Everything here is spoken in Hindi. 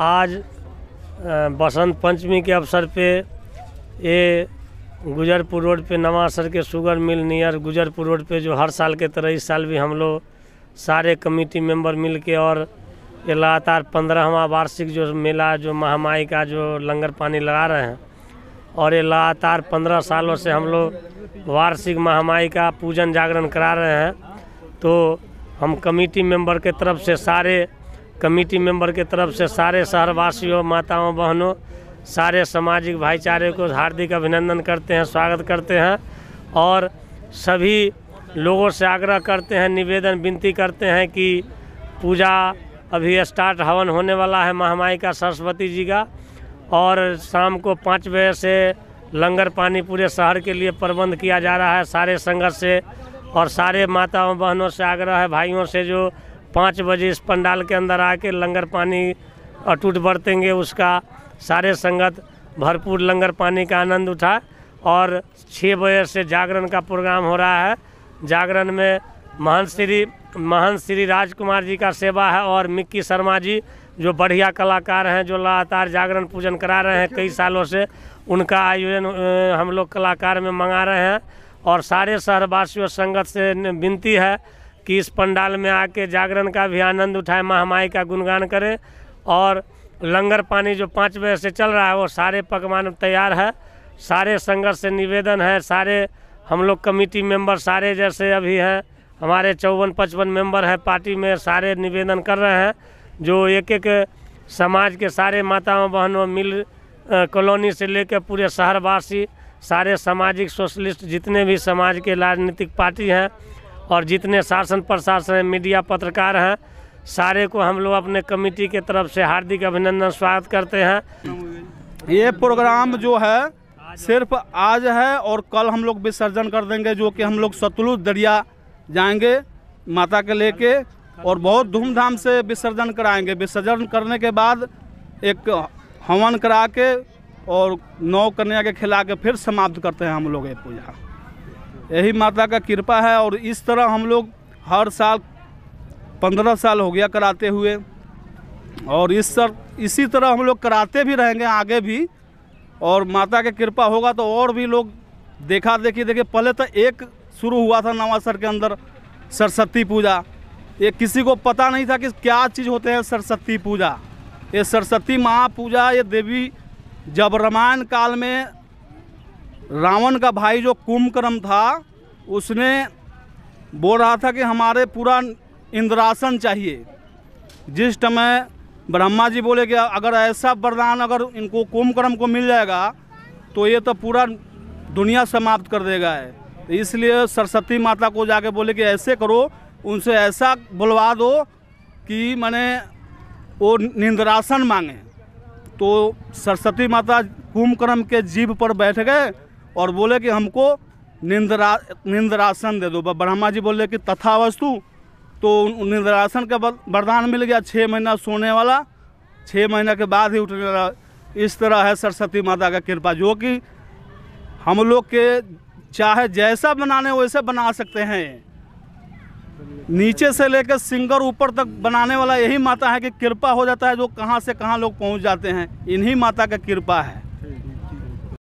आज बसंत पंचमी के अवसर पे ये गुजरपुर रोड पे नवा सर के sugar mill near Gujarpur road पे जो हर साल के तरह इस साल भी हम लोग सारे कमेटी मेंबर मिल के और ये लगातार 15वां वार्षिक जो मेला जो महामाई का जो लंगर पानी लगा रहे हैं और ये लगातार 15 सालों से हम लोग वार्षिक महामाई का पूजन जागरण करा रहे हैं। तो हम कमेटी मेंबर के तरफ से सारे शहरवासियों, माताओं, बहनों, सारे सामाजिक भाईचारे को हार्दिक अभिनंदन करते हैं, स्वागत करते हैं और सभी लोगों से आग्रह करते हैं, निवेदन विनती करते हैं कि पूजा अभी स्टार्ट हवन होने वाला है महामाई का, सरस्वती जी का, और शाम को 5 बजे से लंगर पानी पूरे शहर के लिए प्रबंध किया जा रहा है सारे संगत से। और सारे माताओं बहनों से आग्रह है, भाइयों से, जो 5 बजे इस पंडाल के अंदर आके लंगर पानी अटूट बरतेंगे उसका सारे संगत भरपूर लंगर पानी का आनंद उठाए। और 6 बजे से जागरण का प्रोग्राम हो रहा है। जागरण में महंत श्री राजकुमार जी का सेवा है और मिक्की शर्मा जी जो बढ़िया कलाकार हैं, जो लगातार जागरण पूजन करा रहे हैं कई सालों से, उनका आयोजन हम लोग कलाकार में मंगा रहे हैं। और सारे शहरवासियों संगत से विनती है कि इस पंडाल में आके जागरण का भी आनंद उठाए, महामाई का गुणगान करें। और लंगर पानी जो 5 बजे से चल रहा है वो सारे पकवान तैयार है। सारे संगत से निवेदन है, सारे हम लोग कमेटी मेंबर सारे जैसे अभी हैं हमारे 54-55 मेंबर हैं पार्टी में, सारे निवेदन कर रहे हैं जो एक समाज के सारे माताओं बहनों मिल कॉलोनी से लेकर पूरे शहरवासी, सारे सामाजिक सोशलिस्ट जितने भी समाज के राजनीतिक पार्टी हैं और जितने शासन प्रशासन हैं, मीडिया, पत्रकार हैं, सारे को हम लोग अपने कमेटी के तरफ से हार्दिक अभिनंदन स्वागत करते हैं। ये प्रोग्राम जो है सिर्फ आज है और कल हम लोग विसर्जन कर देंगे, जो कि हम लोग सतलुज दरिया जाएंगे माता के लेके और बहुत धूमधाम से विसर्जन कराएंगे। विसर्जन करने के बाद एक हवन करा के और 9 कन्या के खिला के फिर समाप्त करते हैं हम लोग ये पूजा। यही माता का कृपा है और इस तरह हम लोग हर साल 15 साल हो गया कराते हुए और इसी तरह हम लोग कराते भी रहेंगे आगे भी। और माता के कृपा होगा तो और भी लोग देखा देखी देखे। पहले तो एक शुरू हुआ था नवा सर के अंदर सरस्वती पूजा, ये किसी को पता नहीं था कि क्या चीज़ होते हैं सरस्वती पूजा। ये सरस्वती माँ पूजा ये देवी जब रामायण काल में रावण का भाई जो कुंभकरण था उसने बोल रहा था कि हमारे पूरा इंद्रासन चाहिए। जिस समय ब्रह्मा जी बोले कि अगर ऐसा वरदान अगर इनको कुंभकर्ण को मिल जाएगा तो ये तो पूरा दुनिया समाप्त कर देगा है। इसलिए सरस्वती माता को जाके बोले कि ऐसे करो, उनसे ऐसा बुलवा दो कि माने वो निंद्रासन मांगे। तो सरस्वती माता कुंभकर्ण के जीभ पर बैठ गए और बोले कि हमको निंद्रासन दे दो। ब्रह्मा जी बोले कि तथावस्तु। तो निंद्रासन का वरदान मिल गया, 6 महीना सोने वाला, 6 महीना के बाद ही उठने वाला। इस तरह है सरस्वती माता का कृपा, जो कि हम लोग के चाहे जैसा बनाने वैसे बना सकते हैं। नीचे से लेकर सिंगर ऊपर तक बनाने वाला यही माता है कि कृपा हो जाता है, जो कहाँ से कहाँ लोग पहुँच जाते हैं, इन्हीं माता का कृपा है।